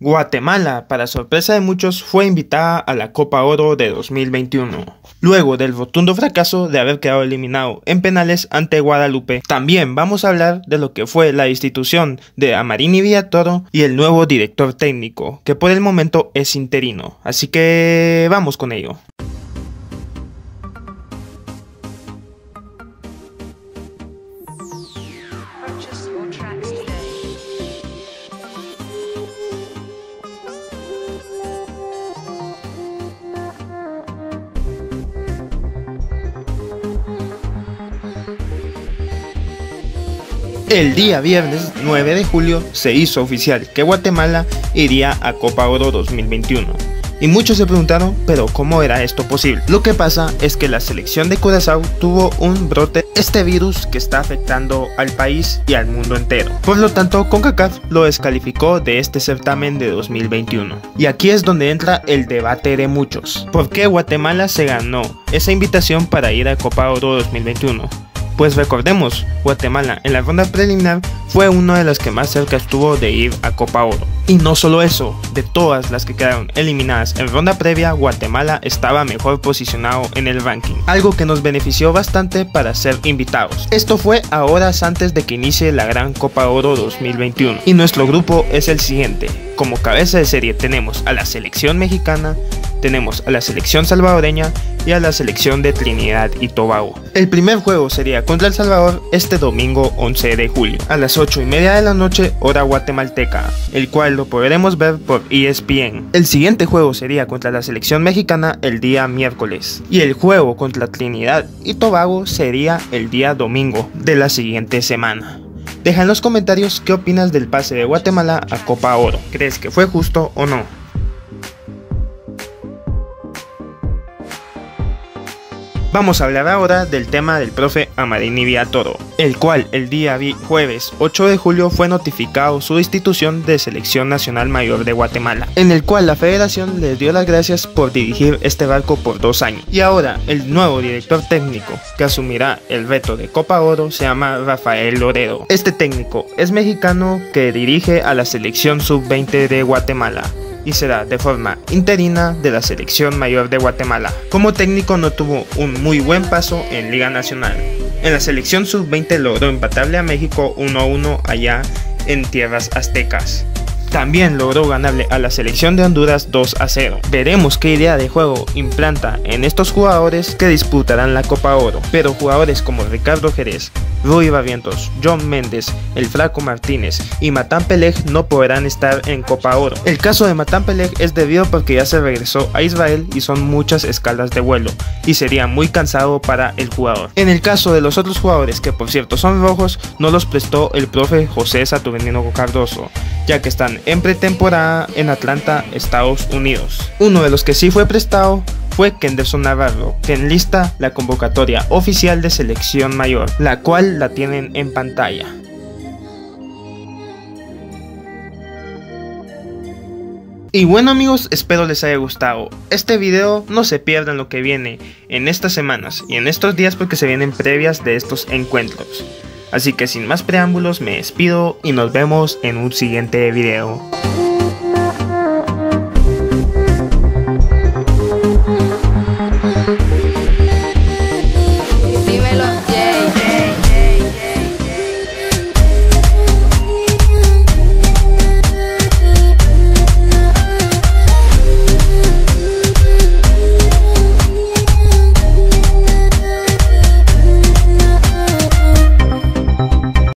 Guatemala, para sorpresa de muchos, fue invitada a la Copa Oro de 2021, luego del rotundo fracaso de haber quedado eliminado en penales ante Guadalupe. También vamos a hablar de lo que fue la institución de Amarini Villatoro y el nuevo director técnico, que por el momento es interino, así que vamos con ello. El día viernes 9 de julio se hizo oficial que Guatemala iría a Copa Oro 2021. Y muchos se preguntaron, ¿pero cómo era esto posible? Lo que pasa es que la selección de Curaçao tuvo un brote, este virus que está afectando al país y al mundo entero. Por lo tanto, CONCACAF lo descalificó de este certamen de 2021. Y aquí es donde entra el debate de muchos. ¿Por qué Guatemala se ganó esa invitación para ir a Copa Oro 2021? Pues recordemos, Guatemala en la ronda preliminar fue una de las que más cerca estuvo de ir a Copa Oro. Y no solo eso, de todas las que quedaron eliminadas en ronda previa, Guatemala estaba mejor posicionado en el ranking, algo que nos benefició bastante para ser invitados. Esto fue a horas antes de que inicie la gran Copa Oro 2021. Y nuestro grupo es el siguiente. Como cabeza de serie tenemos a la selección mexicana, tenemos a la selección salvadoreña y a la selección de Trinidad y Tobago. El primer juego sería contra El Salvador este domingo 11 de julio a las 8:30 de la noche hora guatemalteca, el cual lo podremos ver por ESPN. El siguiente juego sería contra la selección mexicana el día miércoles y el juego contra Trinidad y Tobago sería el día domingo de la siguiente semana. Deja en los comentarios qué opinas del pase de Guatemala a Copa Oro. ¿Crees que fue justo o no? Vamos a hablar ahora del tema del profe Amarini Villatoro, el cual el día jueves 8 de julio fue notificado su institución de Selección Nacional Mayor de Guatemala, en el cual la federación les dio las gracias por dirigir este barco por 2 años. Y ahora el nuevo director técnico que asumirá el reto de Copa Oro se llama Rafael Loredo. Este técnico es mexicano que dirige a la Selección Sub-20 de Guatemala y será de forma interina de la selección mayor de Guatemala. Como técnico no tuvo un muy buen paso en Liga Nacional. En la selección sub-20 logró empatarle a México 1-1 allá en tierras aztecas. También logró ganarle a la selección de Honduras 2-0. Veremos qué idea de juego implanta en estos jugadores que disputarán la Copa Oro. Pero jugadores como Ricardo Jerez, Luis Barrientos, John Méndez, El Flaco Martínez y Matán Peleg no podrán estar en Copa Oro. El caso de Matán Peleg es debido porque ya se regresó a Israel y son muchas escalas de vuelo y sería muy cansado para el jugador. En el caso de los otros jugadores, que por cierto son rojos, no los prestó el profe José Saturnino Cardoso, ya que están en pretemporada en Atlanta, Estados Unidos. Uno de los que sí fue prestado fue Kenderson Navarro, que enlista la convocatoria oficial de selección mayor, la cual la tienen en pantalla. Y bueno amigos, espero les haya gustado este video, no se pierdan lo que viene en estas semanas y en estos días porque se vienen previas de estos encuentros. Así que sin más preámbulos me despido y nos vemos en un siguiente video.